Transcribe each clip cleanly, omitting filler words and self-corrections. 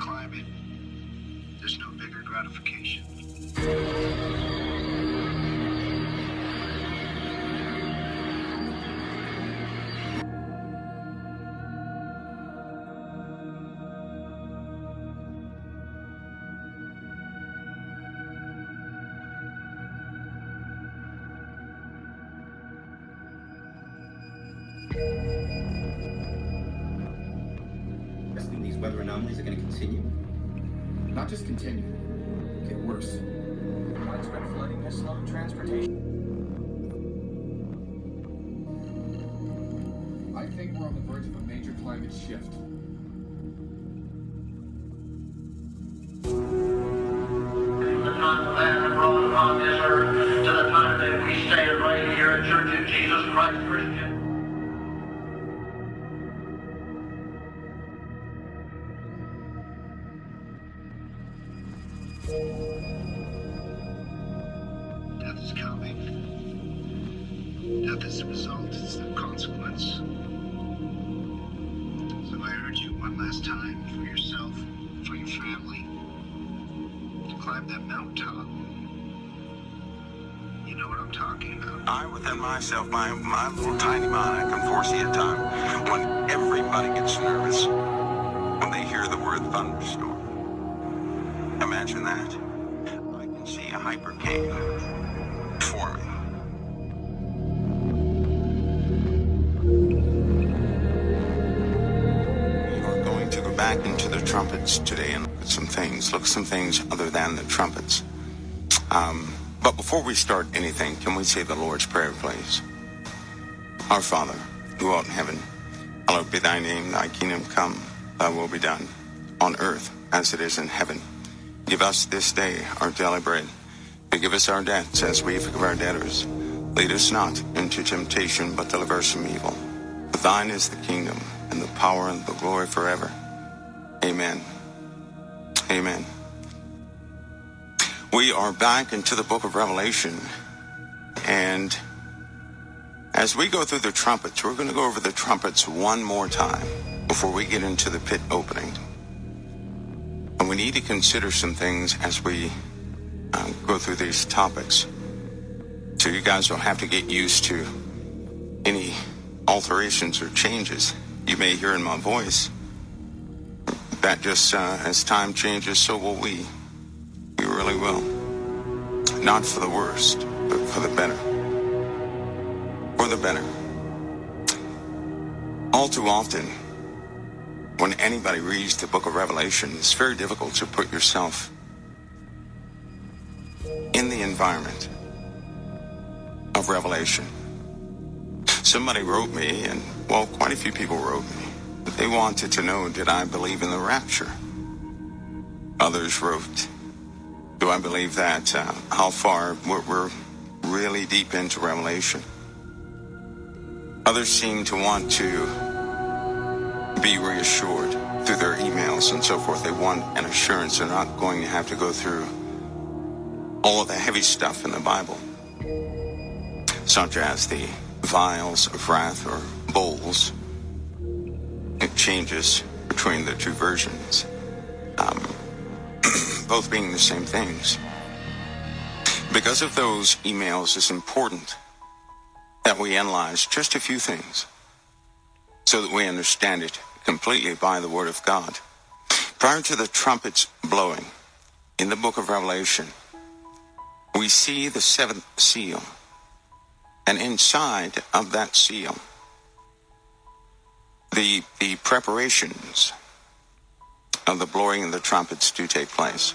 climb it, there's no bigger gratification. Weather anomalies are going to continue. Not just continue, get worse. Widespread flooding has slowed transportation. I think we're on the verge of a major climate shift. From the time the land that rolled upon this earth to the time that we stand right here at Church of Jesus Christ Christian. My little tiny mind, I can foresee a time when everybody gets nervous when they hear the word thunderstorm. Imagine that. I can see a hypercave forming. We are going to go back into the trumpets today and look at some things. Look at some things other than the trumpets. But before we start anything, can we say the Lord's Prayer, please? Our Father, who art in heaven, hallowed be thy name, thy kingdom come, thy will be done, on earth as it is in heaven. Give us this day our daily bread. Forgive us our debts as we forgive our debtors. Lead us not into temptation, but deliver us from evil. For thine is the kingdom, and the power, and the glory forever. Amen. Amen. We are back into the book of Revelation, and as we go through the trumpets, we're going to go over the trumpets one more time before we get into the pit opening. And we need to consider some things as we go through these topics. So you guys will have to get used to any alterations or changes you may hear in my voice. That just as time changes, so will we. We really will. Not for the worst, but for the better. For the better. All too often, when anybody reads the book of Revelation, it's very difficult to put yourself in the environment of Revelation. Somebody wrote me, and well, quite a few people wrote me, but they wanted to know, did I believe in the rapture? Others wrote, do I believe that how far we're really deep into Revelation? Others seem to want to be reassured through their emails and so forth. They want an assurance they're not going to have to go through all of the heavy stuff in the Bible, such as the vials of wrath or bowls. It changes between the two versions, both being the same things. Because of those emails, it's important that we analyze just a few things so that we understand it completely by the Word of God. Prior to the trumpets blowing in the book of Revelation, we see the seventh seal, and inside of that seal, the preparations of the blowing of the trumpets do take place.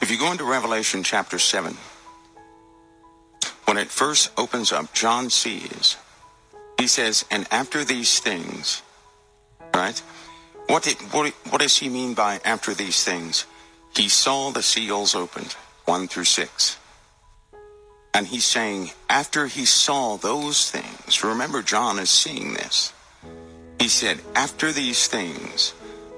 If you go into Revelation chapter 7, when it first opens up, John sees, he says, and after these things, right? What does he mean by after these things? He saw the seals opened, 1 through 6. And he's saying, after he saw those things, remember John is seeing this. He said, after these things,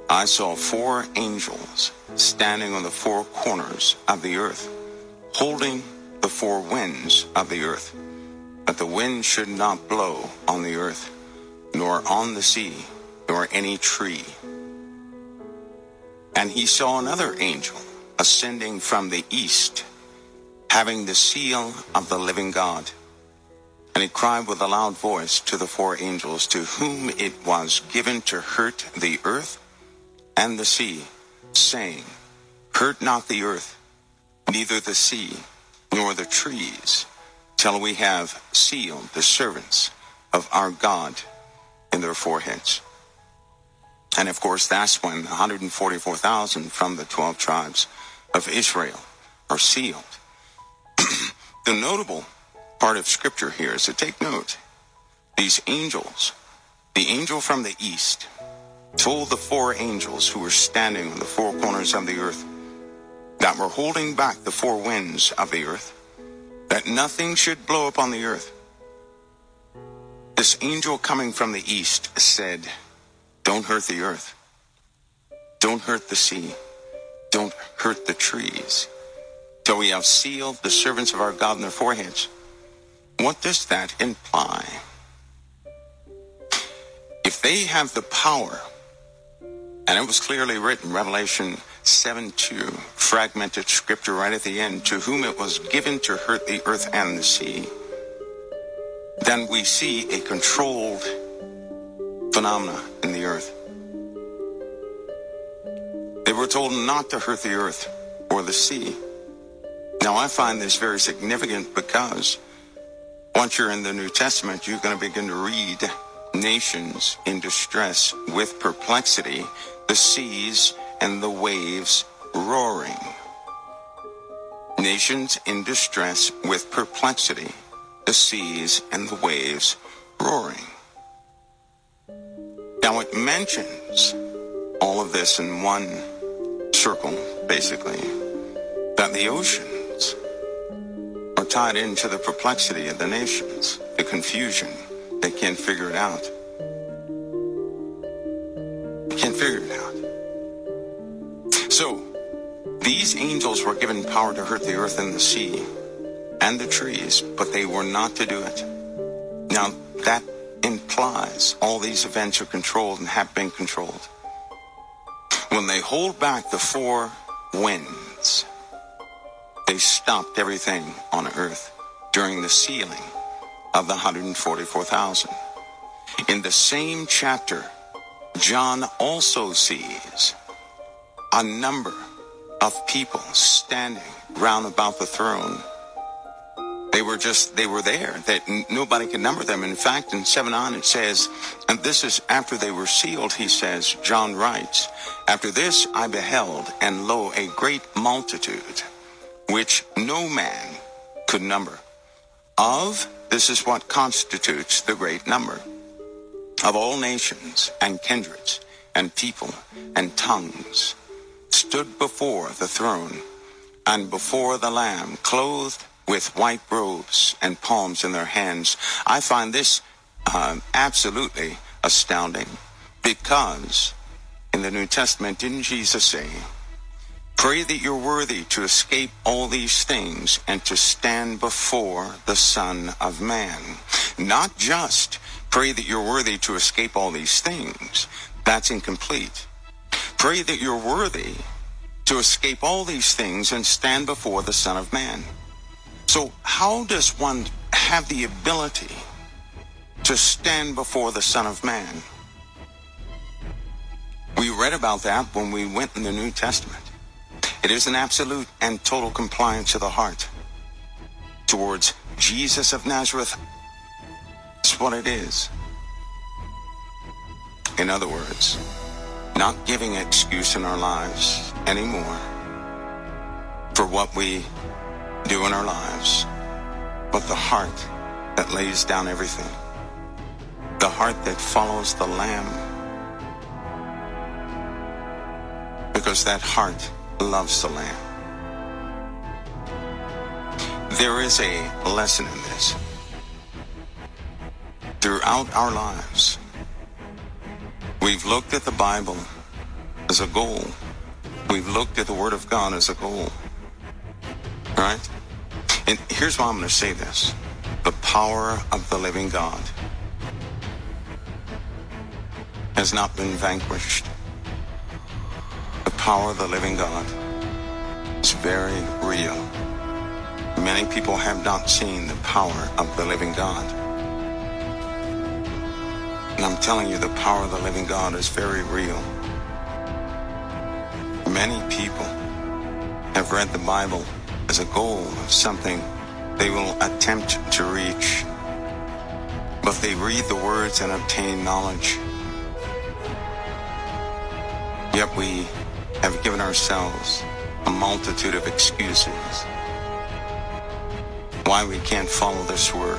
I saw 4 angels standing on the 4 corners of the earth, holding the 4 winds of the earth, that the wind should not blow on the earth, nor on the sea, nor any tree. And he saw another angel ascending from the east, having the seal of the living God. And he cried with a loud voice to the four angels, to whom it was given to hurt the earth and the sea, saying, Hurt not the earth, neither the sea, nor the trees, till we have sealed the servants of our God in their foreheads. And of course, that's when 144,000 from the 12 tribes of Israel are sealed. The notable part of Scripture here is to take note. These angels, the angel from the east, told the four angels who were standing on the four corners of the earth that were holding back the four winds of the earth, that nothing should blow upon the earth. This angel coming from the east said, Don't hurt the earth. Don't hurt the sea. Don't hurt the trees, till we have sealed the servants of our God in their foreheads. What does that imply? If they have the power, and it was clearly written, Revelation 7:2, fragmented scripture right at the end, to whom it was given to hurt the earth and the sea, then we see a controlled phenomena in the earth. They were told not to hurt the earth or the sea. Now I find this very significant, because once you're in the New Testament, you're going to begin to read nations in distress with perplexity, the seas and the waves roaring. Nations in distress with perplexity, the seas and the waves roaring. Now it mentions all of this in one circle, basically, that the oceans are tied into the perplexity of the nations, the confusion. They can't figure it out. They can't figure it out. So, these angels were given power to hurt the earth and the sea and the trees, but they were not to do it. Now, that implies all these events are controlled and have been controlled. When they hold back the four winds, they stopped everything on earth during the sealing of the 144,000. In the same chapter, John also sees a number of people standing round about the throne. They were there, that nobody could number them. In fact, in 7:9 it says, and this is after they were sealed, he says, John writes, After this I beheld, and lo, a great multitude, which no man could number. This is what constitutes the great number, of all nations and kindreds and people and tongues, stood before the throne and before the Lamb, clothed with white robes and palms in their hands. I find this absolutely astounding, because in the New Testament, didn't Jesus say, Pray that you're worthy to escape all these things and to stand before the Son of Man. Not just pray that you're worthy to escape all these things. That's incomplete. Pray that you're worthy to escape all these things and stand before the Son of Man. So how does one have the ability to stand before the Son of Man? We read about that when we went in the New Testament. It is an absolute and total compliance of the heart towards Jesus of Nazareth. That's what it is. In other words, not giving excuse in our lives anymore for what we do in our lives, but the heart that lays down everything, the heart that follows the Lamb, because that heart loves the Lamb. There is a lesson in this. Throughout our lives, we've looked at the Bible as a goal. We've looked at the Word of God as a goal. Right? And here's why I'm going to say this. The power of the living God has not been vanquished. power of the living God is very real. Many people have not seen the power of the living God. And I'm telling you, the power of the living God is very real. Many people have read the Bible as a goal of something they will attempt to reach. But they read the words and obtain knowledge. Yet we have given ourselves a multitude of excuses why we can't follow this word.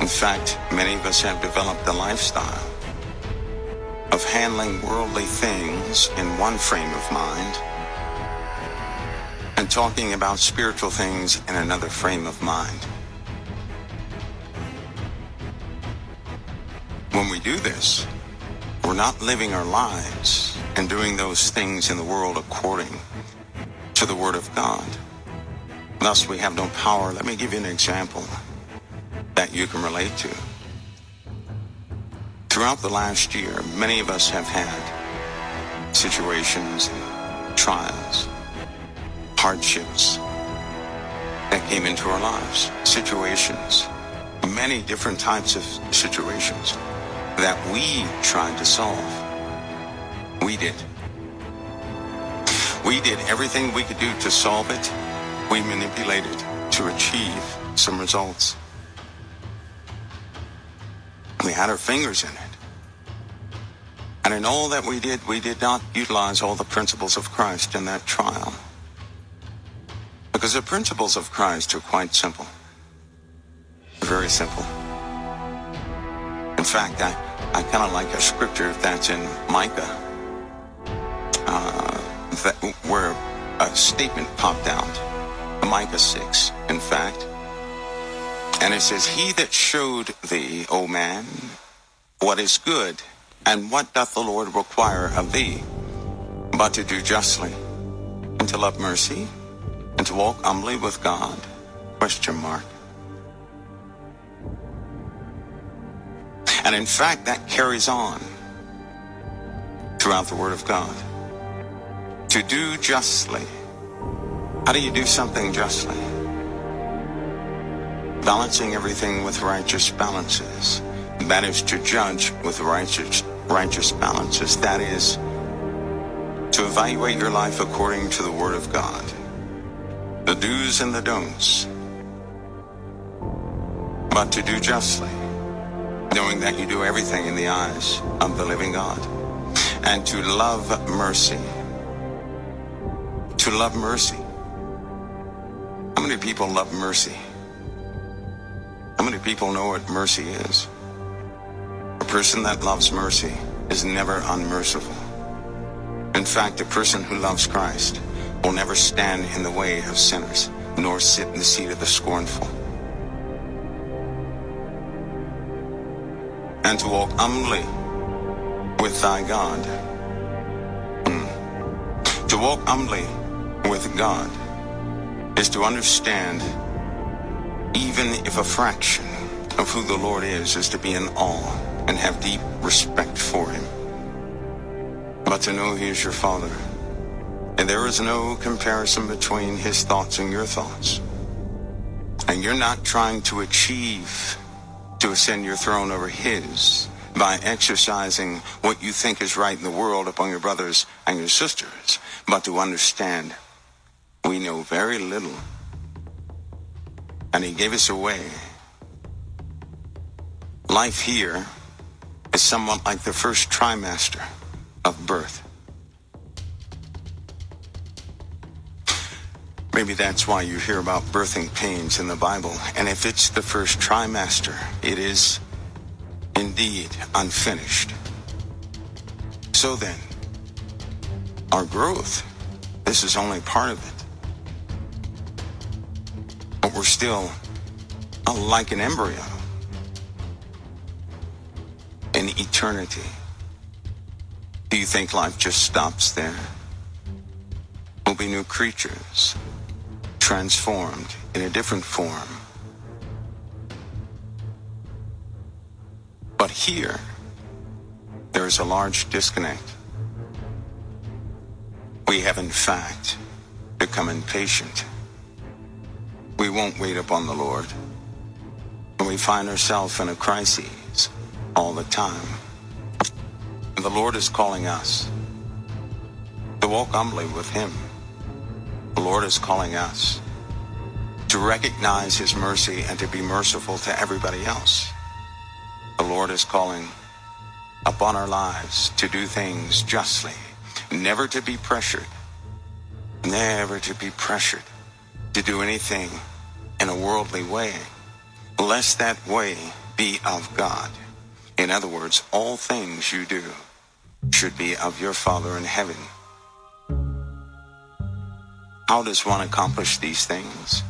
In fact, many of us have developed a lifestyle of handling worldly things in one frame of mind and talking about spiritual things in another frame of mind. When we do this, we're not living our lives and doing those things in the world according to the Word of God. Thus, we have no power. Let me give you an example that you can relate to. Throughout the last year, many of us have had situations, trials, hardships that came into our lives, situations, many different types of situations that we tried to solve. We did everything we could do to solve it. We manipulated to achieve some results. We had our fingers in it. And in all that we did not utilize all the principles of Christ in that trial. Because the principles of Christ are quite simple. They're very simple. In fact, I kind of like a scripture that's in Micah, where a statement popped out, Micah 6, in fact. And it says, "He that showed thee, O man, what is good, and what doth the Lord require of thee, but to do justly, and to love mercy, and to walk humbly with God?" And in fact, that carries on throughout the Word of God. To do justly. How do you do something justly? Balancing everything with righteous balances. That is to judge with righteous balances. That is to evaluate your life according to the Word of God. The do's and the don'ts. But to do justly. Knowing that you do everything in the eyes of the living God. And to love mercy. To love mercy. How many people love mercy? How many people know what mercy is? A person that loves mercy is never unmerciful. In fact, a person who loves Christ will never stand in the way of sinners, nor sit in the seat of the scornful. And to walk humbly with thy God. To walk humbly with God is to understand, even if a fraction of who the Lord is to be in awe and have deep respect for him. But to know he is your Father. And there is no comparison between his thoughts and your thoughts. And you're not trying to achieve to ascend your throne over his by exercising what you think is right in the world upon your brothers and your sisters, but to understand we know very little, and he gave us away. Life here is somewhat like the first trimester of birth. Maybe that's why you hear about birthing pains in the Bible. And if it's the first trimester, it is indeed unfinished. So then, our growth, this is only part of it. But we're still like an embryo in eternity. Do you think life just stops there? We'll be new creatures, transformed in a different form. But here, there is a large disconnect. We have in fact become impatient. We won't wait upon the Lord. And we find ourselves in a crisis all the time. And the Lord is calling us to walk humbly with Him. The Lord is calling us to recognize His mercy and to be merciful to everybody else. The Lord is calling upon our lives to do things justly, never to be pressured, never to be pressured to do anything in a worldly way, lest that way be of God. In other words, all things you do should be of your Father in heaven. How does one accomplish these things?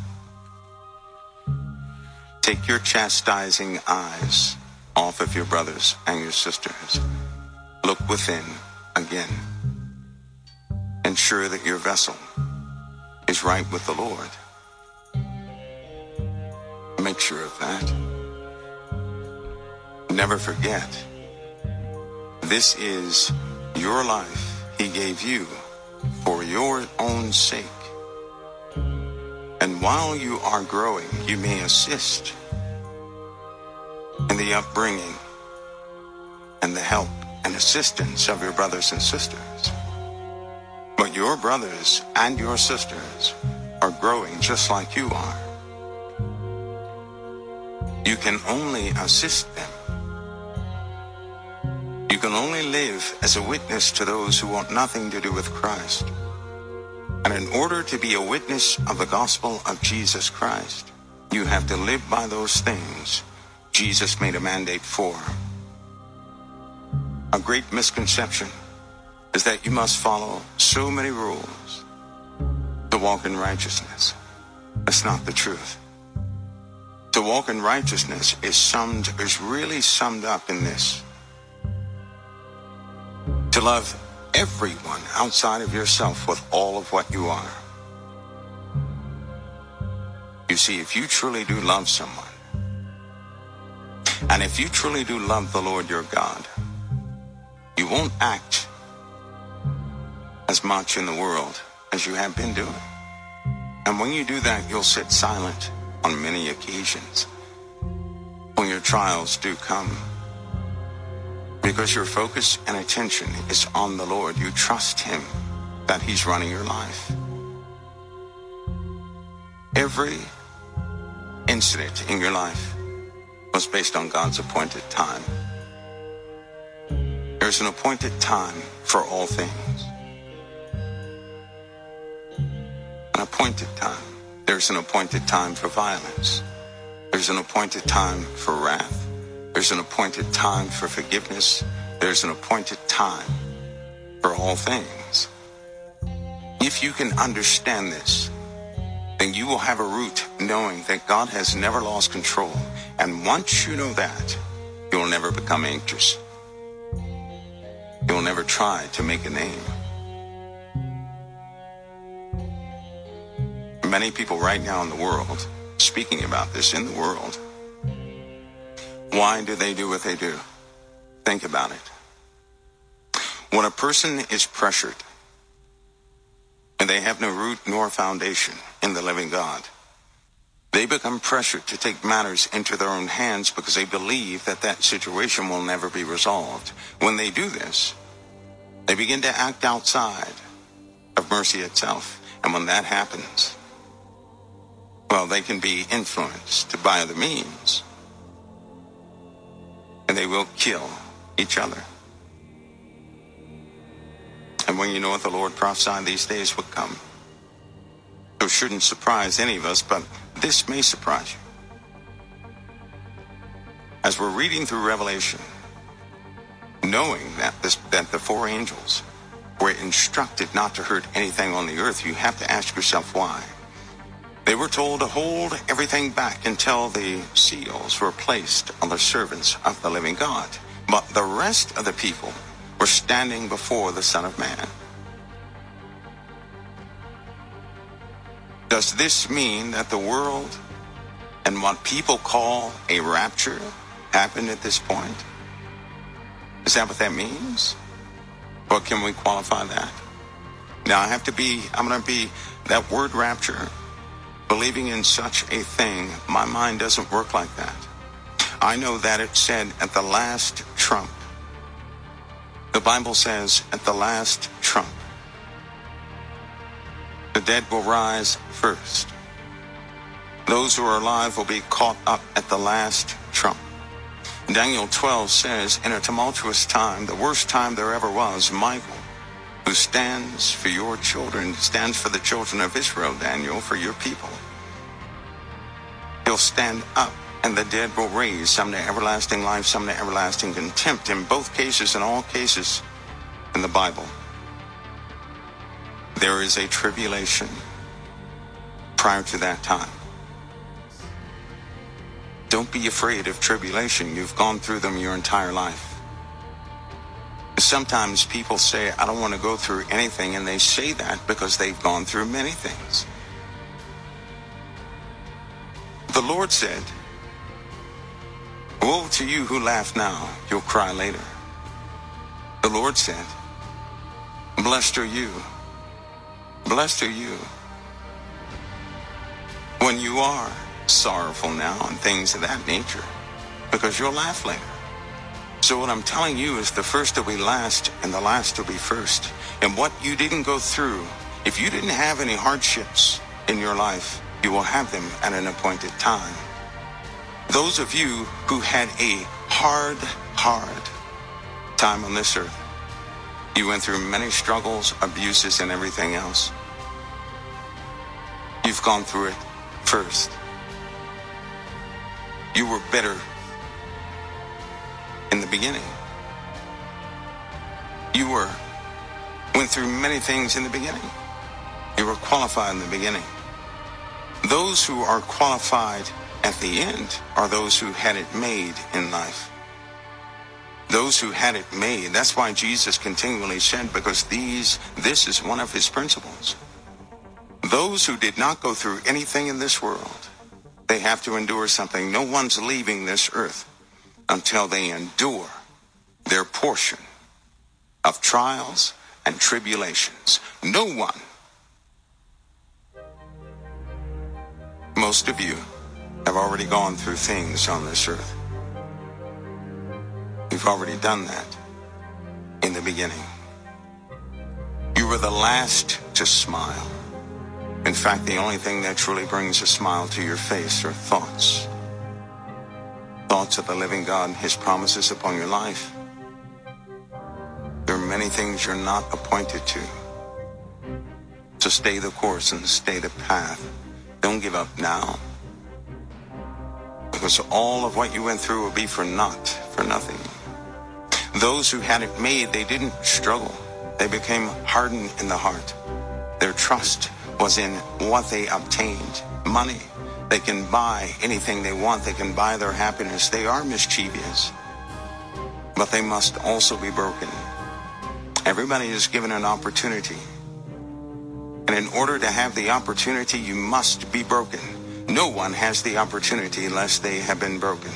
Take your chastising eyes off of your brothers and your sisters. Look within again. Ensure that your vessel is right with the Lord. Make sure of that. Never forget, this is your life He gave you for your own sake. And while you are growing, you may assist in the upbringing and the help and assistance of your brothers and sisters. But your brothers and your sisters are growing just like you are. You can only assist them. You can only live as a witness to those who want nothing to do with Christ. And in order to be a witness of the gospel of Jesus Christ, you have to live by those things Jesus made a mandate for. A great misconception is that you must follow so many rules to walk in righteousness. That's not the truth. To walk in righteousness is really summed up in this: to love everyone outside of yourself with all of what you are. You see, if you truly do love someone, and if you truly do love the Lord your God, you won't act as much in the world as you have been doing. And when you do that, you'll sit silent on many occasions when your trials do come, because your focus and attention is on the Lord. You trust Him that He's running your life. Every incident in your life was based on God's appointed time. There's an appointed time for all things. An appointed time. There's an appointed time for violence. There's an appointed time for wrath. There's an appointed time for forgiveness. There's an appointed time for all things. If you can understand this, then you will have a root knowing that God has never lost control. And once you know that, you'll never become anxious. You'll never try to make a name. Many people right now in the world, speaking about this in the world, why do they do what they do? Think about it. When a person is pressured, and they have no root nor foundation in the living God, they become pressured to take matters into their own hands because they believe that that situation will never be resolved. When they do this, they begin to act outside of mercy itself. And when that happens, well, they can be influenced by other means, and they will kill each other. And when you know what the Lord prophesied these days would come, it shouldn't surprise any of us, but this may surprise you. As we're reading through Revelation, knowing that the four angels were instructed not to hurt anything on the earth, you have to ask yourself why. They were told to hold everything back until the seals were placed on the servants of the living God. But the rest of the people were standing before the Son of Man. Does this mean that the world and what people call a rapture happened at this point? Is that what that means? Or can we qualify that? Now I'm going to be that word rapture, believing in such a thing. My mind doesn't work like that. I know that it said at the last trump. The Bible says at the last trump, the dead will rise first. Those who are alive will be caught up at the last trump. Daniel 12 says, in a tumultuous time, the worst time there ever was, Michael, who stands for your children, stands for the children of Israel, Daniel, for your people, he'll stand up, and the dead will raise, some to everlasting life, some to everlasting contempt. In both cases, in all cases, in the Bible, there is a tribulation prior to that time. Don't be afraid of tribulation. You've gone through them your entire life. Sometimes people say, I don't want to go through anything, and they say that because they've gone through many things. The Lord said, woe to you who laugh now, you'll cry later. The Lord said, blessed are you. Blessed are you when you are sorrowful now and things of that nature, because you'll laugh later. So what I'm telling you is the first will be last and the last will be first. And what you didn't go through, if you didn't have any hardships in your life, you will have them at an appointed time. Those of you who had a hard time on this earth, you went through many struggles, abuses, and everything else. You've gone through it first. You were bitter in the beginning. You went through many things in the beginning. You were qualified in the beginning. Those who are qualified at the end are those who had it made in life. Those who had it made. That's why Jesus continually said, because this is one of his principles. Those who did not go through anything in this world, they have to endure something. No one's leaving this earth until they endure their portion of trials and tribulations. No one. Most of you have already gone through things on this earth. You've already done that in the beginning. You were the last to smile. In fact, the only thing that truly brings a smile to your face are thoughts. Thoughts of the living God and his promises upon your life. There are many things you're not appointed to. So stay the course and stay the path. Don't give up now. Because all of what you went through will be for nothing. Those who had it made, they didn't struggle. They became hardened in the heart. Their trust was in what they obtained. Money. They can buy anything they want. They can buy their happiness. They are mischievous. But they must also be broken. Everybody is given an opportunity. And in order to have the opportunity, you must be broken. No one has the opportunity unless they have been broken.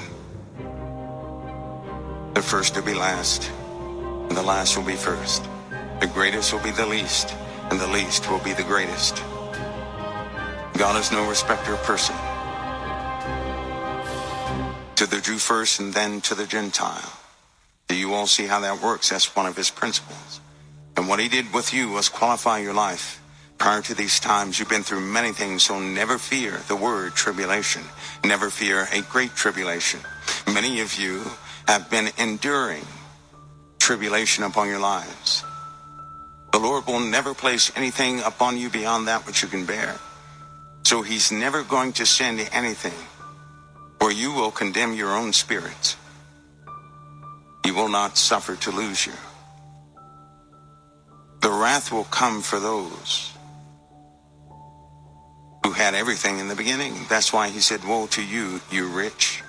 The first will be last, and the last will be first. The greatest will be the least, and the least will be the greatest. God is no respecter of person. To the Jew first and then to the Gentile. Do you all see how that works? That's one of his principles. And what he did with you was qualify your life. Prior to these times, you've been through many things, so never fear the word tribulation. Never fear a great tribulation. Many of you have been enduring tribulation upon your lives. The Lord will never place anything upon you beyond that which you can bear. So he's never going to send anything where you will condemn your own spirits. He will not suffer to lose you. The wrath will come for those who had everything in the beginning. That's why he said, woe to you, you rich.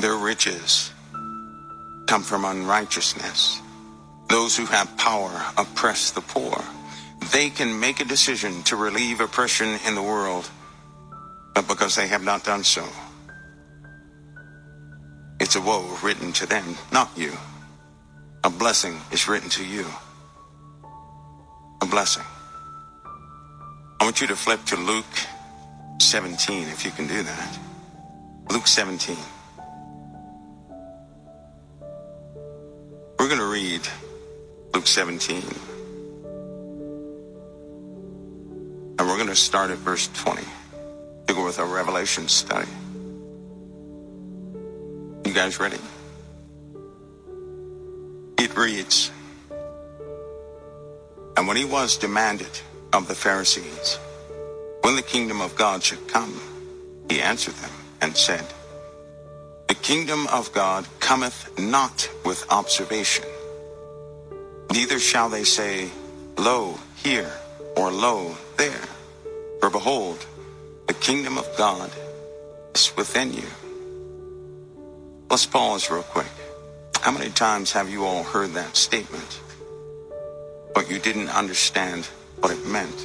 Their riches come from unrighteousness. Those who have power oppress the poor. They can make a decision to relieve oppression in the world, but because they have not done so, it's a woe written to them, not you. A blessing is written to you. A blessing. I want you to flip to Luke 17, if you can do that. Luke 17. We're going to read Luke 17. And we're going to start at verse 20 to go with our Revelation study. You guys ready? It reads, and when he was demanded of the Pharisees, when the kingdom of God should come, he answered them and said, the kingdom of God cometh not with observation, neither shall they say, lo, here, or lo, there. For behold, the kingdom of God is within you. Let's pause real quick. How many times have you all heard that statement, but you didn't understand what it meant?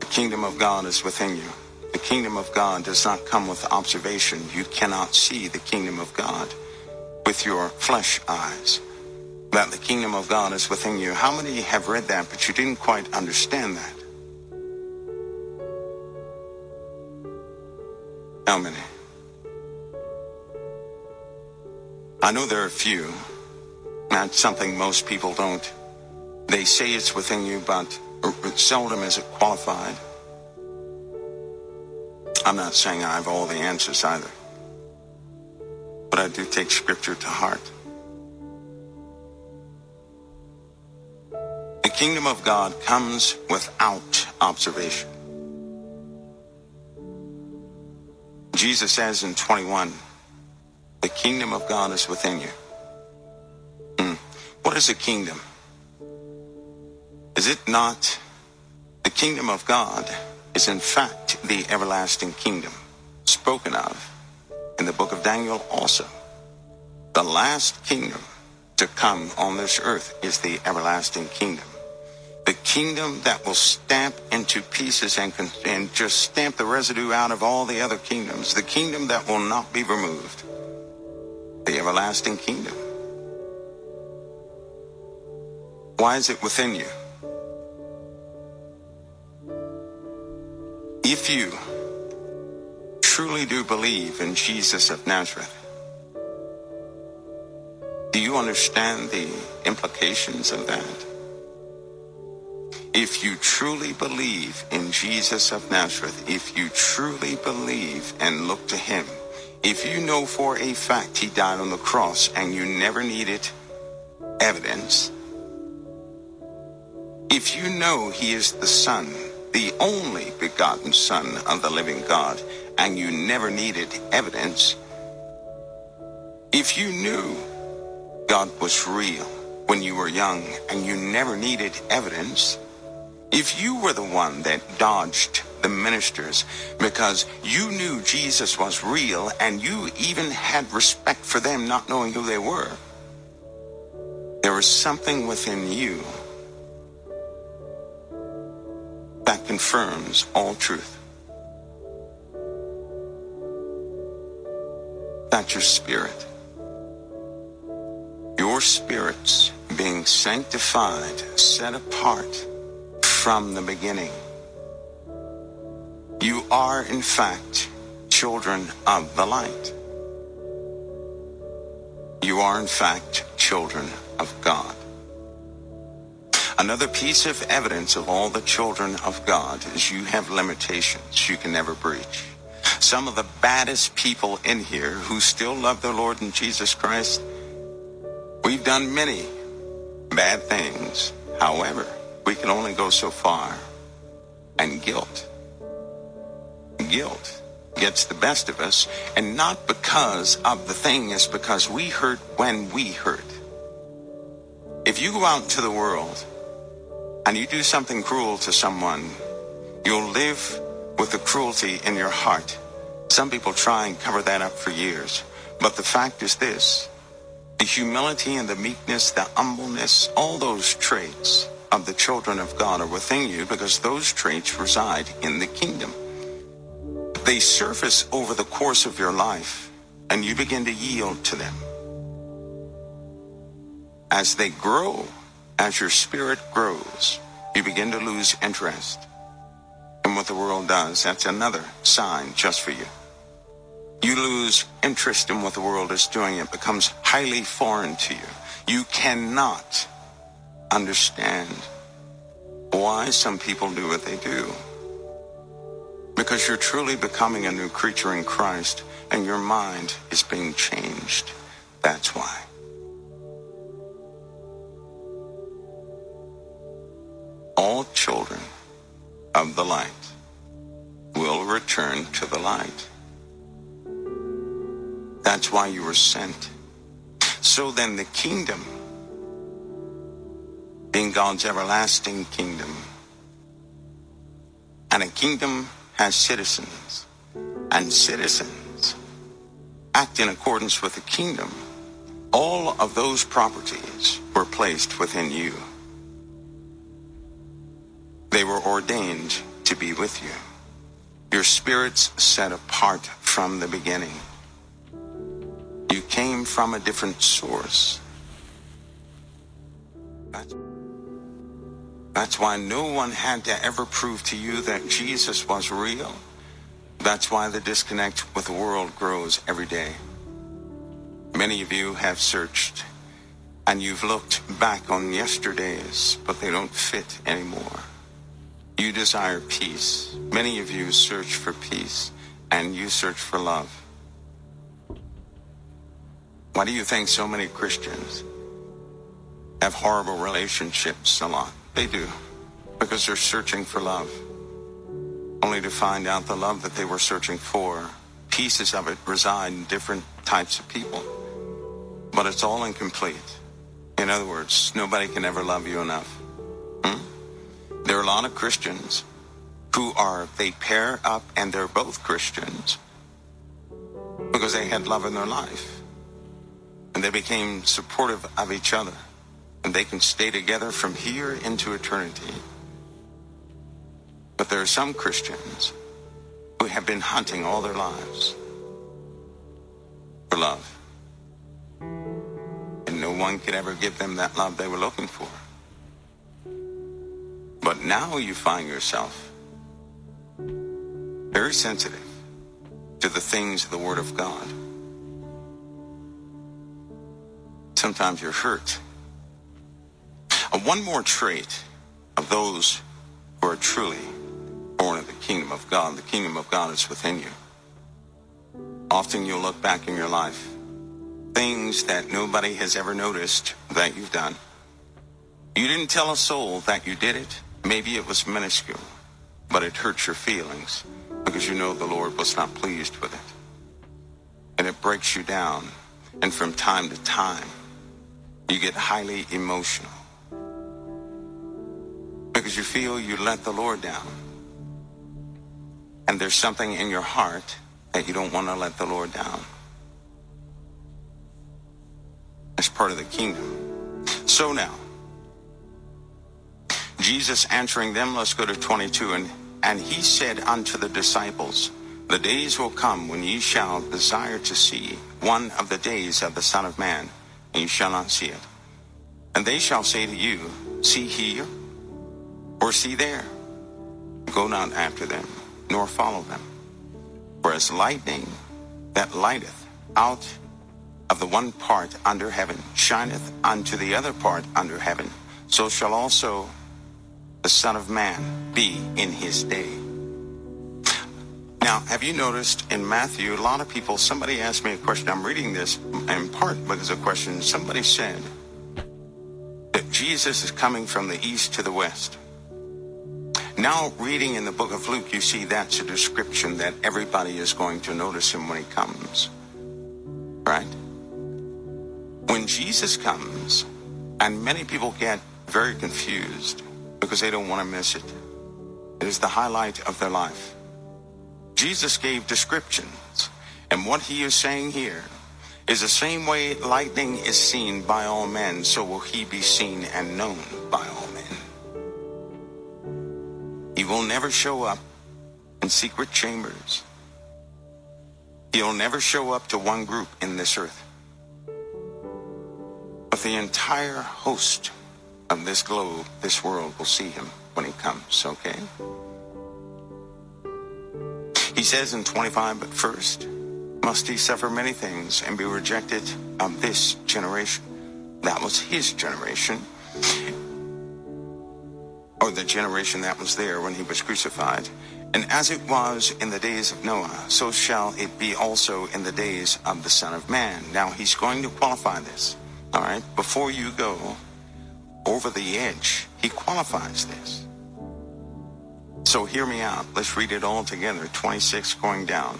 The kingdom of God is within you. The kingdom of God does not come with observation. You cannot see the kingdom of God with your flesh eyes. That the kingdom of God is within you. How many have read that, but you didn't quite understand that? How many? I know there are few. That's something most people don't. They say it's within you, but seldom is it qualified. I'm not saying I have all the answers either, but I do take scripture to heart. The kingdom of God comes without observation. Jesus says in 21, the kingdom of God is within you. What is a kingdom? Is it not? The kingdom of God is in fact the everlasting kingdom spoken of in the book of Daniel also. The last kingdom to come on this earth is the everlasting kingdom. The kingdom that will stamp into pieces and just stamp the residue out of all the other kingdoms. The kingdom that will not be removed. The everlasting kingdom. Why is it within you? If you truly do believe in Jesus of Nazareth, do you understand the implications of that? If you truly believe in Jesus of Nazareth, if you truly believe and look to him, if you know for a fact he died on the cross and you never needed evidence, if you know he is the Son, the only begotten Son of the living God, and you never needed evidence, if you knew God was real when you were young and you never needed evidence, if you were the one that dodged the ministers because you knew Jesus was real and you even had respect for them not knowing who they were, there was something within you that confirms all truth. That's your spirit. Your spirit's being sanctified, set apart from the beginning. You are, in fact, children of the light. You are, in fact, children of God. Another piece of evidence of all the children of God is you have limitations you can never breach. Some of the baddest people in here who still love their Lord and Jesus Christ, we've done many bad things. However, we can only go so far. And guilt gets the best of us, and not because of the thing, it's because we hurt when we hurt. If you go out into the world, and you do something cruel to someone, you'll live with the cruelty in your heart. Some people try and cover that up for years. But the fact is this, the humility and the meekness, the humbleness, all those traits of the children of God are within you because those traits reside in the kingdom. They surface over the course of your life and you begin to yield to them. as they grow, as your spirit grows, you begin to lose interest in what the world does. That's another sign just for you. You lose interest in what the world is doing. It becomes highly foreign to you. You cannot understand why some people do what they do, because you're truly becoming a new creature in Christ, and your mind is being changed. That's why. All children of the light will return to the light. That's why you were sent. So then the kingdom, being God's everlasting kingdom, and a kingdom has citizens, and citizens act in accordance with the kingdom. All of those properties were placed within you. They were ordained to be with you. Your spirit's set apart from the beginning. You came from a different source. That's why no one had to ever prove to you that Jesus was real. That's why the disconnect with the world grows every day. Many of you have searched, and you've looked back on yesterdays, but they don't fit anymore. You desire peace. Many of you search for peace, and you search for love. Why do you think so many Christians have horrible relationships a lot? They do, because they're searching for love, only to find out the love that they were searching for, pieces of it reside in different types of people, but it's all incomplete. In other words, nobody can ever love you enough. There are a lot of Christians who are, they pair up and they're both Christians because they had love in their life, and they became supportive of each other, and they can stay together from here into eternity. But there are some Christians who have been hunting all their lives for love, and no one could ever give them that love they were looking for. But now you find yourself very sensitive to the things of the Word of God. Sometimes you're hurt. One more trait of those who are truly born of the kingdom of God. The kingdom of God is within you. Often you'll look back in your life, things that nobody has ever noticed that you've done. You didn't tell a soul that you did it. Maybe it was minuscule, but it hurt your feelings, because you know the Lord was not pleased with it. And it breaks you down. And from time to time, you get highly emotional, because you feel you let the Lord down, and there's something in your heart that you don't want to let the Lord down. That's part of the kingdom. So now, Jesus answering them, let's go to 22, and he said unto the disciples, the days will come when ye shall desire to see one of the days of the Son of Man, and ye shall not see it. And they shall say to you, see here, or see there. Go not after them, nor follow them. For as lightning that lighteth out of the one part under heaven shineth unto the other part under heaven, so shall also the Son of Man be in his day. Now, have you noticed in Matthew, a lot of people, somebody asked me a question, I'm reading this in part because of a question, somebody said that Jesus is coming from the east to the west. Now, reading in the book of Luke, you see that's a description that everybody is going to notice him when he comes, right? When Jesus comes, and many people get very confused because they don't want to miss it. It is the highlight of their life. Jesus gave descriptions, and what he is saying here is the same way lightning is seen by all men, so will he be seen and known by all men. He will never show up in secret chambers. He'll never show up to one group in this earth. But But the entire host of this globe, this world, will see him when he comes, okay? He says in 25, but first must he suffer many things and be rejected of this generation. That was his generation, or the generation that was there when he was crucified. And as it was in the days of Noah, so shall it be also in the days of the Son of Man. Now he's going to qualify this, all right? Before you go over the edge, he qualifies this. So hear me out. Let's read it all together, 26 going down.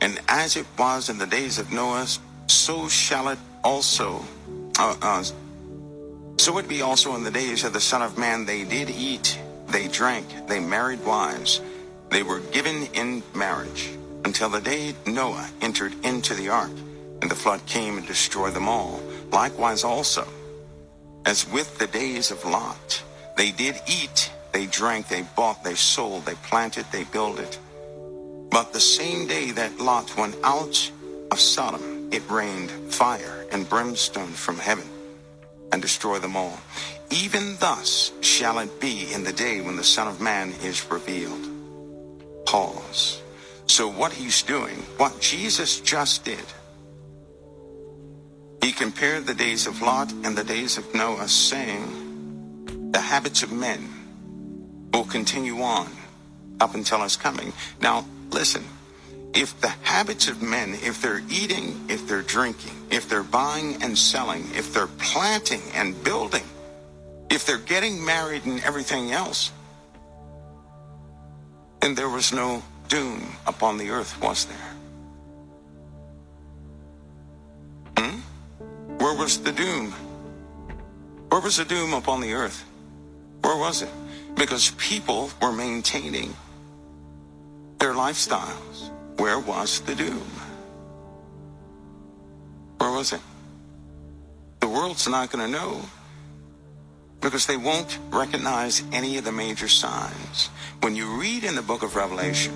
And as it was in the days of Noah, so shall it also be also in the days of the Son of Man. They did eat, they drank, they married wives, they were given in marriage, until the day Noah entered into the ark, and the flood came and destroyed them all. Likewise also, as with the days of Lot, they did eat, they drank, they bought, they sold, they planted, they builded. But the same day that Lot went out of Sodom, it rained fire and brimstone from heaven and destroyed them all. Even thus shall it be in the day when the Son of Man is revealed. Pause. So what he's doing, what Jesus just did, he compared the days of Lot and the days of Noah, saying the habits of men will continue on up until his coming. Now listen, if the habits of men, if they're eating, if they're drinking, if they're buying and selling, if they're planting and building, if they're getting married and everything else, then there was no doom upon the earth, was there? Where was the doom? Where was the doom upon the earth? Where was it? Because people were maintaining their lifestyles. Where was the doom? Where was it? The world's not going to know, because they won't recognize any of the major signs. When you read in the book of Revelation,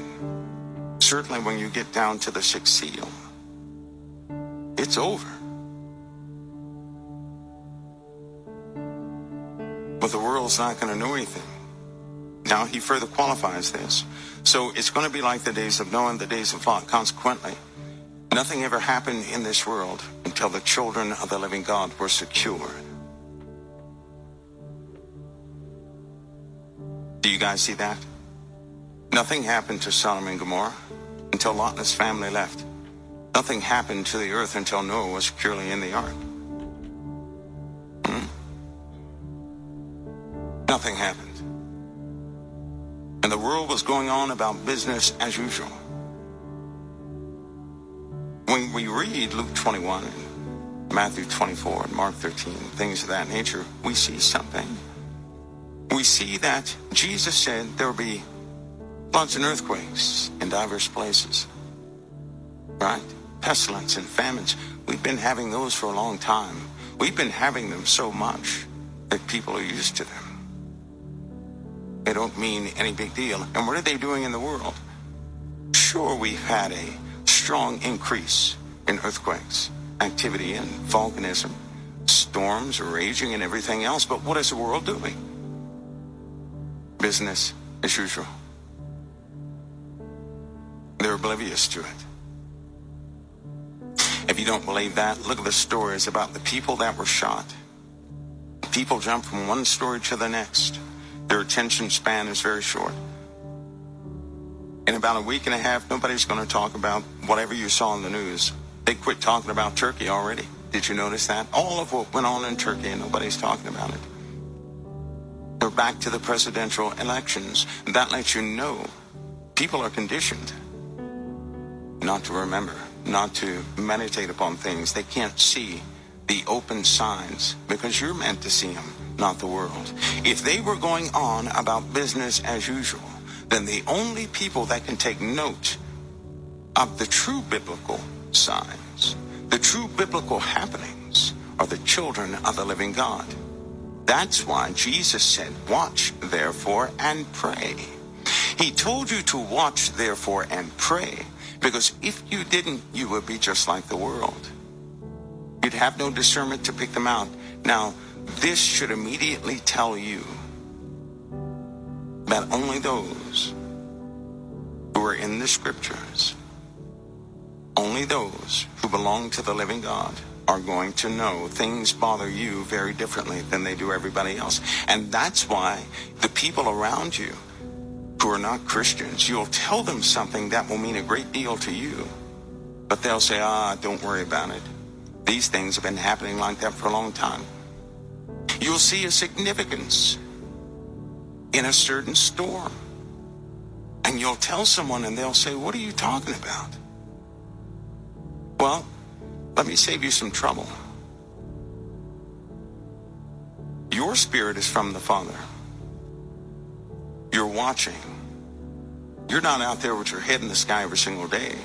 certainly when you get down to the sixth seal, it's over. But the world's not going to know anything. Now he further qualifies this. So it's going to be like the days of Noah and the days of Lot. Consequently, nothing ever happened in this world until the children of the living God were secured. Do you guys see that? Nothing happened to Sodom and Gomorrah until Lot and his family left. Nothing happened to the earth until Noah was securely in the ark. Nothing happened. And the world was going on about business as usual. When we read Luke 21, and Matthew 24, and Mark 13, things of that nature, we see something. We see that Jesus said there will be floods and earthquakes in diverse places, right? Pestilence and famines. We've been having those for a long time. We've been having them so much that people are used to them. They don't mean any big deal. And what are they doing in the world? Sure, we've had a strong increase in earthquakes, activity and volcanism, storms raging and everything else. But what is the world doing? Business as usual. They're oblivious to it. If you don't believe that, look at the stories about the people that were shot. People jump from one story to the next. Their attention span is very short. In about a week and a half, nobody's going to talk about whatever you saw in the news. They quit talking about Turkey already. Did you notice that? All of what went on in Turkey, and nobody's talking about it. They're back to the presidential elections. That lets you know people are conditioned not to remember, not to meditate upon things. They can't see the open signs because you're meant to see them, not the world. If they were going on about business as usual, then the only people that can take note of the true biblical signs, the true biblical happenings, are the children of the living God. That's why Jesus said, watch therefore and pray. He told you to watch therefore and pray, because if you didn't, you would be just like the world. You'd have no discernment to pick them out. Now, this should immediately tell you that only those who are in the scriptures, only those who belong to the living God are going to know things bother you very differently than they do everybody else. And that's why the people around you who are not Christians, you'll tell them something that will mean a great deal to you, but they'll say, don't worry about it. These things have been happening like that for a long time. You'll see a significance in a certain storm. And you'll tell someone and they'll say, what are you talking about? Well, let me save you some trouble. Your spirit is from the Father. You're watching. You're not out there with your head in the sky every single day.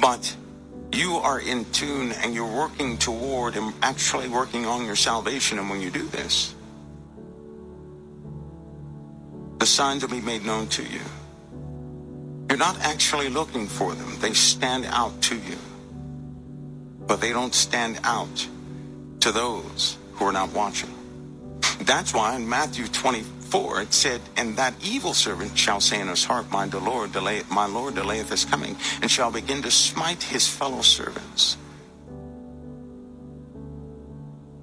But you are in tune and you're working toward and actually working on your salvation. And when you do this, the signs will be made known to you. You're not actually looking for them. They stand out to you. But they don't stand out to those who are not watching. That's why in Matthew 24 it said, and that evil servant shall say in his heart, my Lord delayeth his coming, and shall begin to smite his fellow servants.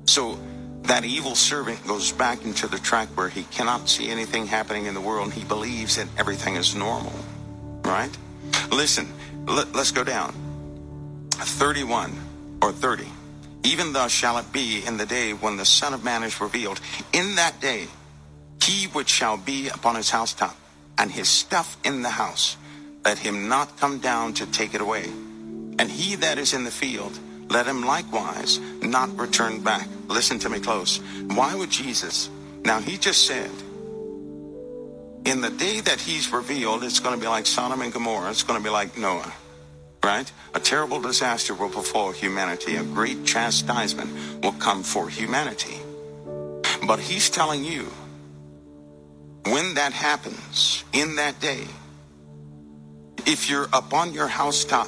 So that evil servant goes back into the track where he cannot see anything happening in the world, and he believes that everything is normal. Right? Listen, let's go down. 31 or 30. Even thus shall it be in the day when the Son of Man is revealed. In that day, he which shall be upon his housetop and his stuff in the house, let him not come down to take it away. And he that is in the field, let him likewise not return back. Listen to me close. Why would Jesus? Now he just said, in the day that he's revealed, it's going to be like Sodom and Gomorrah. It's going to be like Noah, right? A terrible disaster will befall humanity. A great chastisement will come for humanity. But he's telling you, when that happens, in that day, if you're up on your housetop,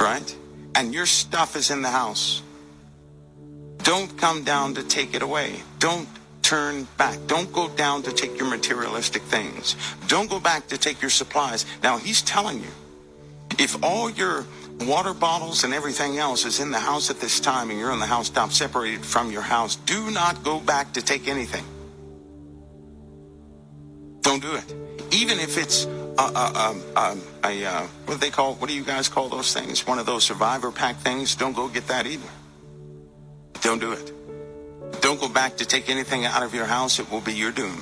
right, and your stuff is in the house, don't come down to take it away. Don't turn back. Don't go down to take your materialistic things. Don't go back to take your supplies. Now he's telling you, if all your water bottles and everything else is in the house at this time and you're on the housetop separated from your house, do not go back to take anything. Don't do it. Even if it's what do they call, what do you guys call those things? One of those survivor pack things. Don't go get that either. Don't do it. Don't go back to take anything out of your house. It will be your doom.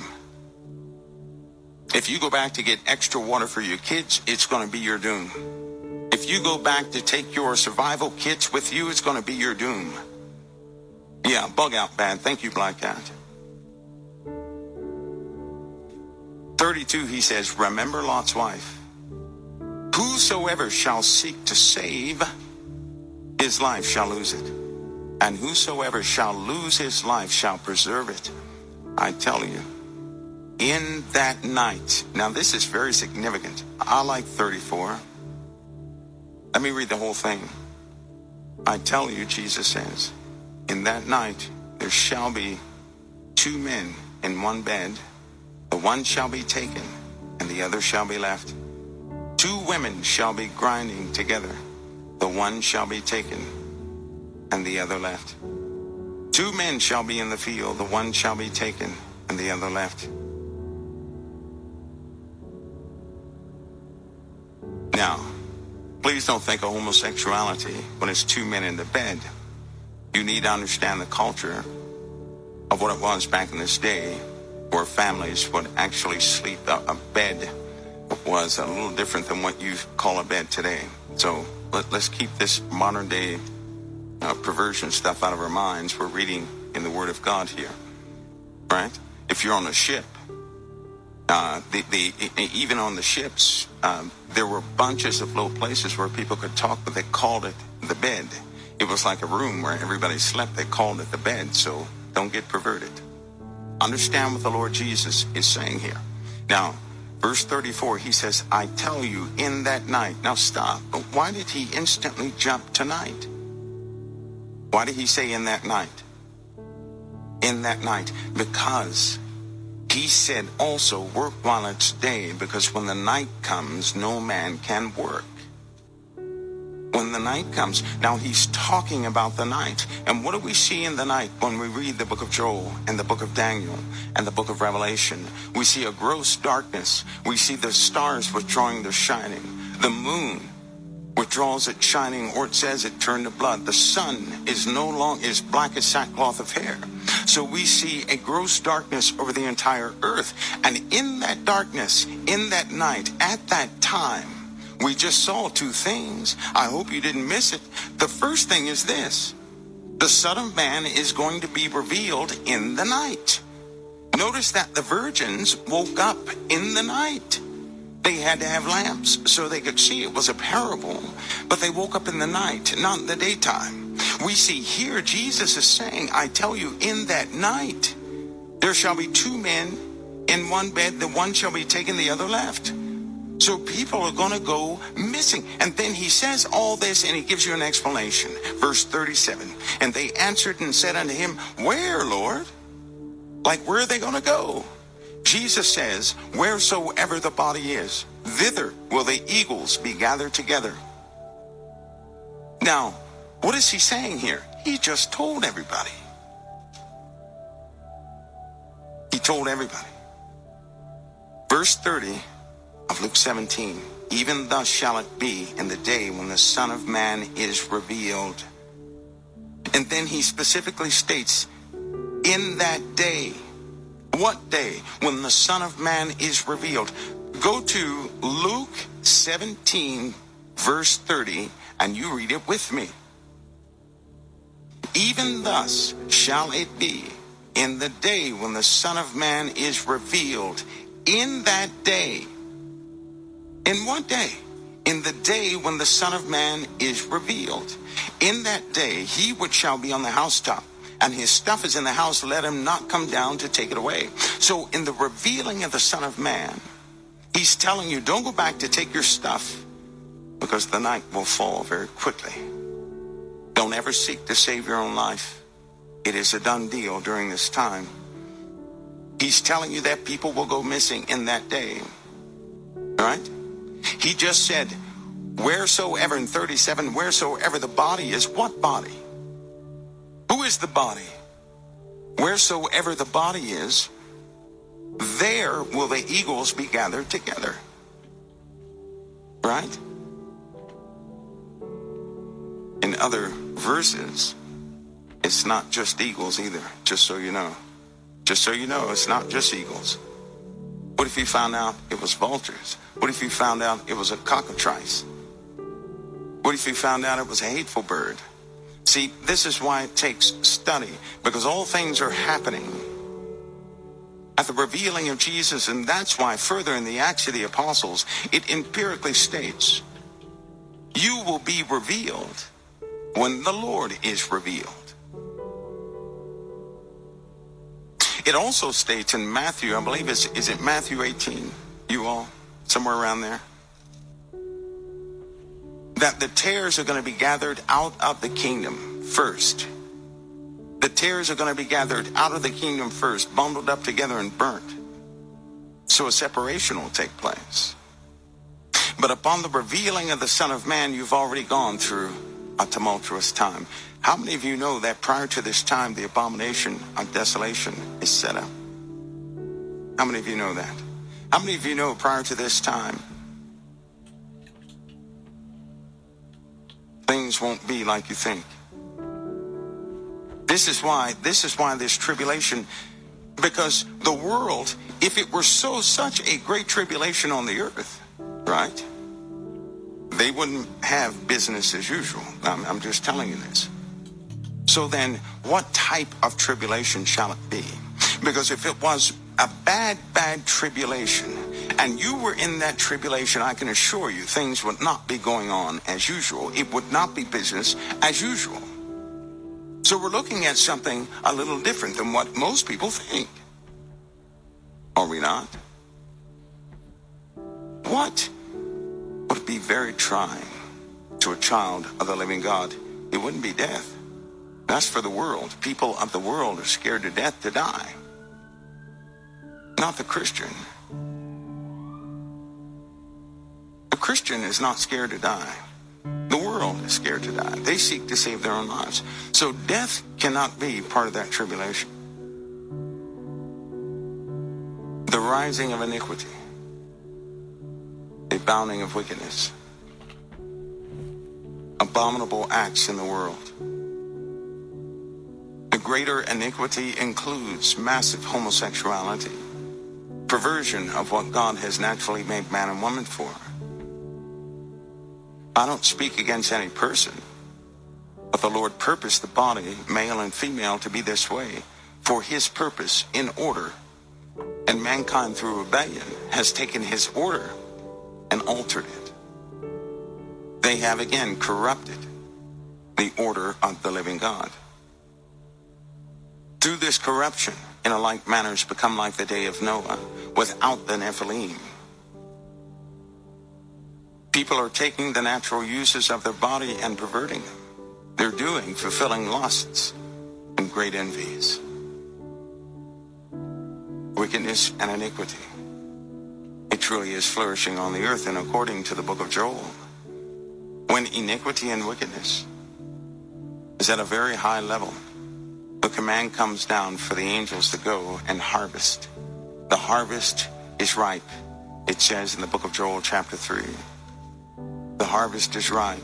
If you go back to get extra water for your kids, it's going to be your doom. If you go back to take your survival kits with you, it's going to be your doom. Yeah, bug out bad. Thank you, Black Cat. 32, he says, remember Lot's wife. Whosoever shall seek to save his life shall lose it. And whosoever shall lose his life shall preserve it. I tell you, in that night. Now this is very significant. I like 34. Let me read the whole thing. I tell you, Jesus says, in that night there shall be two men in one bed. The one shall be taken, and the other shall be left. Two women shall be grinding together. The one shall be taken, and the other left. Two men shall be in the field, the one shall be taken, and the other left. Now, please don't think of homosexuality when it's two men in the bed. You need to understand the culture of what it was back in this day, where families would actually sleep. A bed was a little different than what you call a bed today. So let's keep this modern day perversion stuff out of our minds. We're reading in the Word of God here, right? If you're on a ship, even on the ships, there were bunches of little places where people could talk, but they called it the bed. It was like a room where everybody slept. They called it the bed. So don't get perverted. Understand what the Lord Jesus is saying here. Now, Verse 34, he says, I tell you, in that night. Now stop. But why did he instantly jump to night? Why did he say in that night? In that night. Because he said also, work while it's day, because when the night comes, no man can work. When the night comes. Now he's talking about the night. And what do we see in the night when we read the book of Joel and the book of Daniel and the book of Revelation? We see a gross darkness. We see the stars withdrawing their shining. The moon withdraws its shining, or it says it turned to blood. The sun is no longer, is black as sackcloth of hair. So we see a gross darkness over the entire earth. And in that darkness, in that night, at that time, we just saw two things. I hope you didn't miss it. The first thing is this. The Son of Man is going to be revealed in the night. Notice that the virgins woke up in the night. They had to have lamps so they could see. It was a parable. But they woke up in the night, not in the daytime. We see here Jesus is saying, I tell you, in that night, there shall be two men in one bed. The one shall be taken, the other left. So people are going to go missing. And then he says all this, and he gives you an explanation. Verse 37, and they answered and said unto him, where, Lord? Like, where are they going to go? Jesus says, wheresoever the body is, thither will the eagles be gathered together. Now, what is he saying here? He just told everybody. He told everybody. Verse 30. Of Luke 17, even thus shall it be in the day when the Son of Man is revealed. And then he specifically states, in that day. What day? When the Son of Man is revealed. Go to Luke 17, verse 30, and you read it with me. Even thus shall it be in the day when the Son of Man is revealed. In that day. In what day? In the day when the Son of Man is revealed. In that day, he which shall be on the housetop, and his stuff is in the house, let him not come down to take it away. So in the revealing of the Son of Man, he's telling you, don't go back to take your stuff, because the night will fall very quickly. Don't ever seek to save your own life. It is a done deal during this time. He's telling you that people will go missing in that day. All right? He just said, wheresoever, in 37, wheresoever the body is. What body? Who is the body? Wheresoever the body is, there will the eagles be gathered together. Right? In other verses, it's not just eagles either, just so you know. Just so you know, it's not just eagles. What if you found out it was vultures? What if you found out it was a cockatrice? What if you found out it was a hateful bird? See, this is why it takes study, because all things are happening at the revealing of Jesus, and that's why further in the Acts of the Apostles, it empirically states, you will be revealed when the Lord is revealed. It also states in Matthew, I believe is it Matthew 18, you all, somewhere around there, that the tares are going to be gathered out of the kingdom first. The tares are going to be gathered out of the kingdom first, bundled up together and burnt. So a separation will take place. But upon the revealing of the Son of Man, you've already gone through a tumultuous time. How many of you know that prior to this time, the abomination of desolation is set up? How many of you know that? How many of you know prior to this time, things won't be like you think? This is why this tribulation, because the world, if it were such a great tribulation on the earth, right? They wouldn't have business as usual. I'm just telling you this. So then, what type of tribulation shall it be? Because if it was a bad tribulation, and you were in that tribulation, I can assure you things would not be going on as usual. It would not be business as usual. So we're looking at something a little different than what most people think. Are we not? What would be very trying to a child of the living God? It wouldn't be death. That's for the world. People of the world are scared to death to die. Not the Christian. The Christian is not scared to die. The world is scared to die. They seek to save their own lives. So death cannot be part of that tribulation. The rising of iniquity, the abounding of wickedness, abominable acts in the world. The greater iniquity includes massive homosexuality, perversion of what God has naturally made man and woman for. I don't speak against any person, but the Lord purposed the body, male and female, to be this way for his purpose in order. And mankind through rebellion has taken his order and altered it. They have again corrupted the order of the living God. Through this corruption, in a like manner, has become like the day of Noah without the Nephilim. People are taking the natural uses of their body and perverting them. They're fulfilling lusts and great envies. Wickedness and iniquity. It truly is flourishing on the earth, and according to the book of Joel, when iniquity and wickedness is at a very high level, the command comes down for the angels to go and harvest. The harvest is ripe, it says in the book of Joel chapter 3. The harvest is ripe.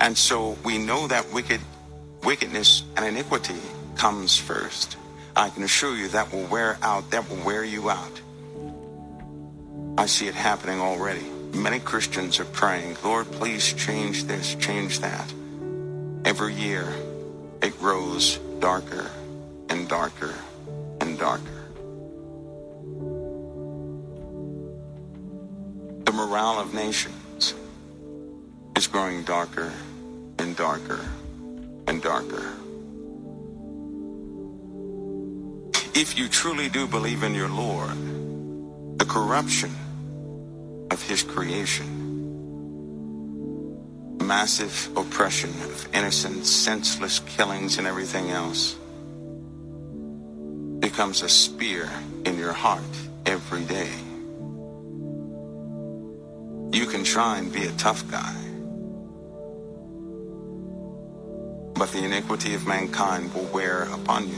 And so we know that wickedness and iniquity comes first. I can assure you that will wear out, that will wear you out. I see it happening already. Many Christians are praying, Lord, please change this, change that. Every year, it grows darker and darker and darker. The morale of nations is growing darker and darker and darker. If you truly do believe in your Lord, the corruption of his creation, massive oppression of innocent, senseless killings and everything else, becomes a spear in your heart every day. You can try and be a tough guy, but the iniquity of mankind will wear upon you.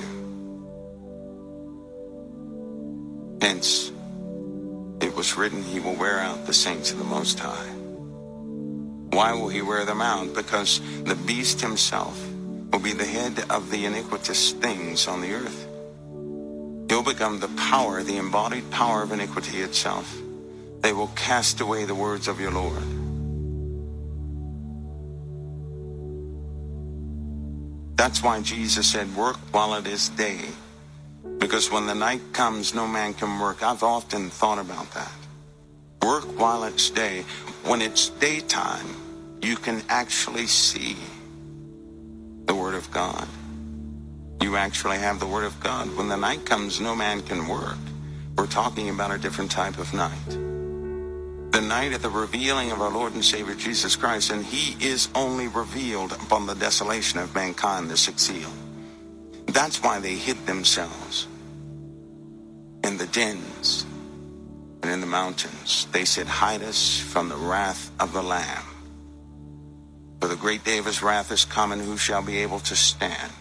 Hence, it was written, he will wear out the saints of the Most High. Why will he wear them out? Because the beast himself will be the head of the iniquitous things on the earth. He'll become the power, the embodied power of iniquity itself. They will cast away the words of your Lord. That's why Jesus said, work while it is day. Because when the night comes, no man can work. I've often thought about that. Work while it's day. When it's daytime, you can actually see the Word of God. You actually have the Word of God. When the night comes, no man can work. We're talking about a different type of night. The night of the revealing of our Lord and Savior Jesus Christ, and He is only revealed upon the desolation of mankind, the sixth seal. That's why they hid themselves in the dens and in the mountains. They said, hide us from the wrath of the Lamb. For the great day of his wrath is come, and who shall be able to stand?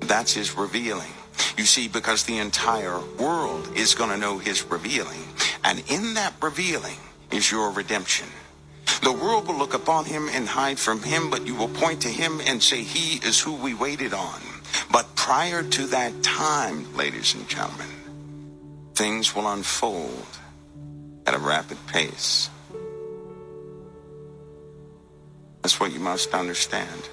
That's his revealing. You see, because the entire world is going to know his revealing. And in that revealing is your redemption. The world will look upon him and hide from him, but you will point to him and say, he is who we waited on. But prior to that time, ladies and gentlemen, things will unfold at a rapid pace. That's what you must understand.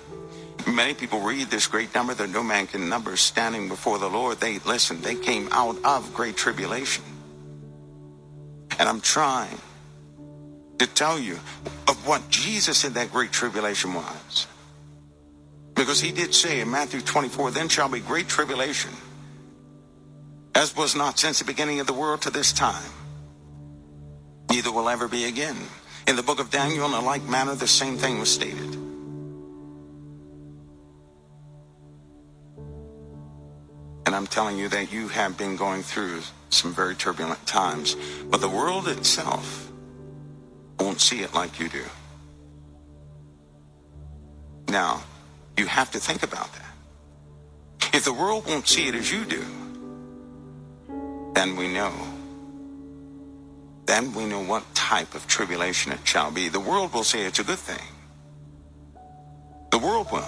Many people read this great number that no man can number standing before the Lord. They came out of great tribulation. And I'm trying to tell you of what Jesus said that great tribulation was. Because he did say in Matthew 24, then shall be great tribulation, as was not since the beginning of the world to this time, neither will ever be again. In the book of Daniel, in a like manner, the same thing was stated. And I'm telling you that you have been going through some very turbulent times, but the world itself won't see it like you do. Now, you have to think about that. If the world won't see it as you do, then we know. Then we know what type of tribulation it shall be. The world will say it's a good thing. The world will.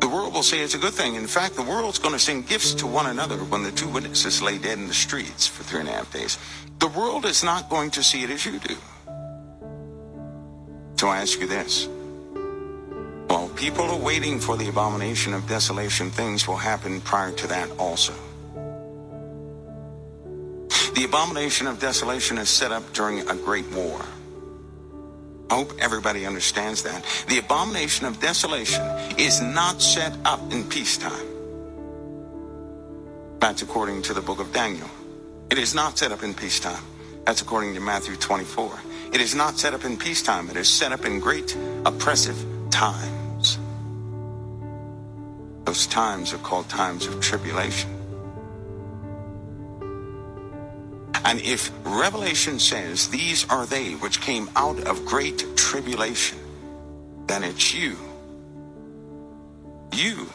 The world will say it's a good thing. In fact, the world's going to send gifts to one another when the two witnesses lay dead in the streets for 3.5 days. The world is not going to see it as you do. So I ask you this. While people are waiting for the abomination of desolation, things will happen prior to that also. The abomination of desolation is set up during a great war. I hope everybody understands that. The abomination of desolation is not set up in peacetime. That's according to the book of Daniel. It is not set up in peacetime. That's according to Matthew 24. It is not set up in peacetime. It is set up in great oppressive times. Those times are called times of tribulation. And if Revelation says, these are they which came out of great tribulation, then it's you. You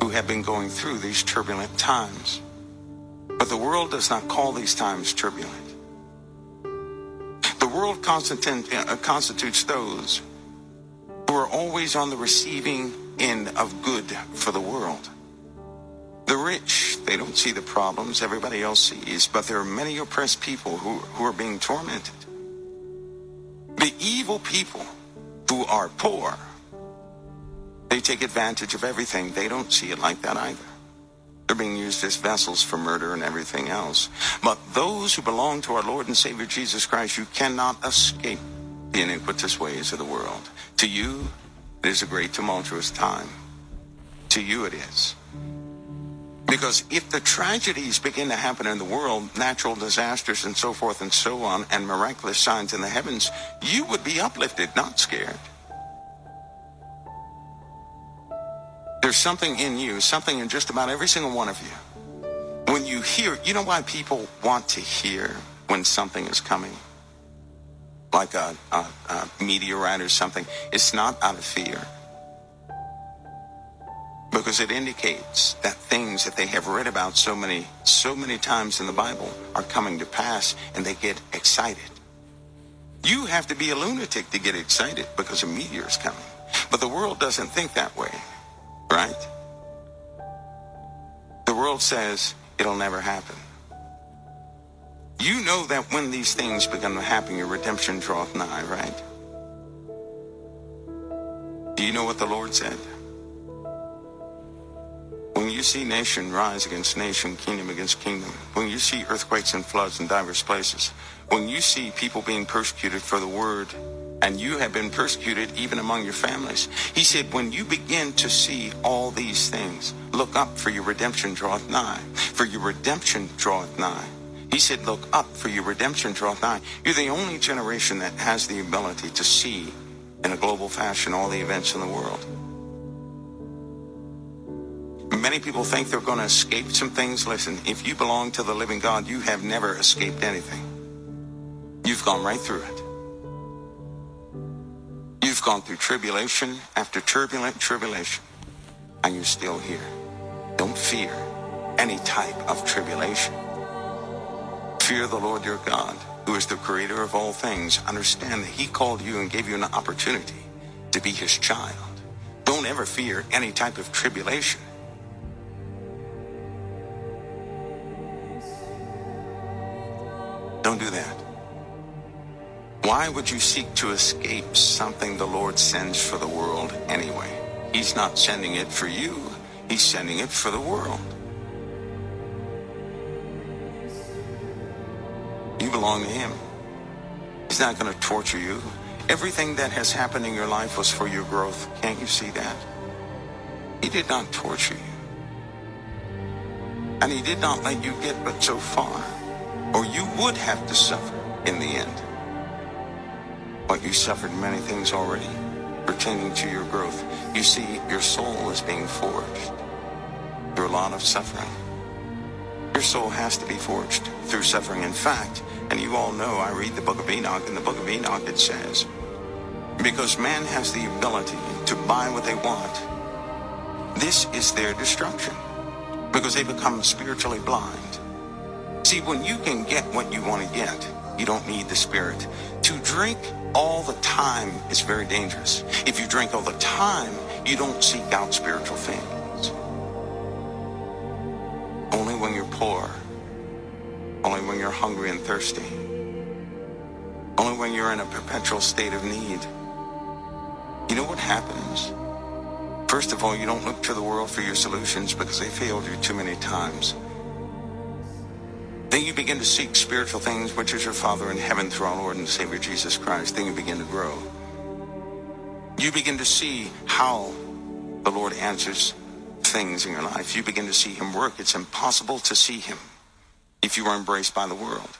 who have been going through these turbulent times. But the world does not call these times turbulent. The world constitutes those who are always on the receiving end of good for the world. The rich, they don't see the problems everybody else sees, but there are many oppressed people who are being tormented. The evil people who are poor, they take advantage of everything. They don't see it like that either. They're being used as vessels for murder and everything else. But those who belong to our Lord and Savior Jesus Christ, you cannot escape the iniquitous ways of the world. To you, it is a great tumultuous time. To you it is. Because if the tragedies begin to happen in the world, natural disasters and so forth and so on, and miraculous signs in the heavens, you would be uplifted, not scared. There's something in you, something in just about every single one of you. When you hear, you know why people want to hear when something is coming? Like a meteorite or something. It's not out of fear. Because it indicates that things that they have read about so many times in the Bible are coming to pass, and they get excited. You have to be a lunatic to get excited because a meteor is coming. But the world doesn't think that way, right? The world says it'll never happen. You know that when these things begin to happen, your redemption draweth nigh, right? Do you know what the Lord said? When you see nation rise against nation, kingdom against kingdom, when you see earthquakes and floods in diverse places, when you see people being persecuted for the word, and you have been persecuted even among your families, he said, when you begin to see all these things, look up, for your redemption draweth nigh. For your redemption draweth nigh. He said, look up, for your redemption draweth nigh. You're the only generation that has the ability to see in a global fashion all the events in the world. Many people think they're going to escape some things. Listen, if you belong to the living God, you have never escaped anything. You've gone right through it. You've gone through tribulation after tribulation, and you're still here. Don't fear any type of tribulation. Fear the Lord your God, who is the creator of all things. Understand that he called you and gave you an opportunity to be his child. Don't ever fear any type of tribulation. Don't do that. Why would you seek to escape something the Lord sends for the world anyway? He's not sending it for you. He's sending it for the world. You belong to him. He's not going to torture you. Everything that has happened in your life was for your growth. Can't you see that? He did not torture you. And he did not let you get but so far. Or you would have to suffer in the end. But you suffered many things already pertaining to your growth. You see, your soul is being forged through a lot of suffering. Your soul has to be forged through suffering. In fact, and you all know, I read the Book of Enoch. In the Book of Enoch it says, because man has the ability to buy what they want, this is their destruction, because they become spiritually blind. See, when you can get what you want to get, you don't need the Spirit. To drink all the time is very dangerous. If you drink all the time, you don't seek out spiritual things. Only when you're poor, only when you're hungry and thirsty, only when you're in a perpetual state of need. You know what happens? First of all, you don't look to the world for your solutions because they failed you too many times. Then you begin to seek spiritual things, which is your Father in heaven through our Lord and Savior Jesus Christ. Then you begin to grow. You begin to see how the Lord answers things in your life. You begin to see Him work. It's impossible to see Him if you are embraced by the world.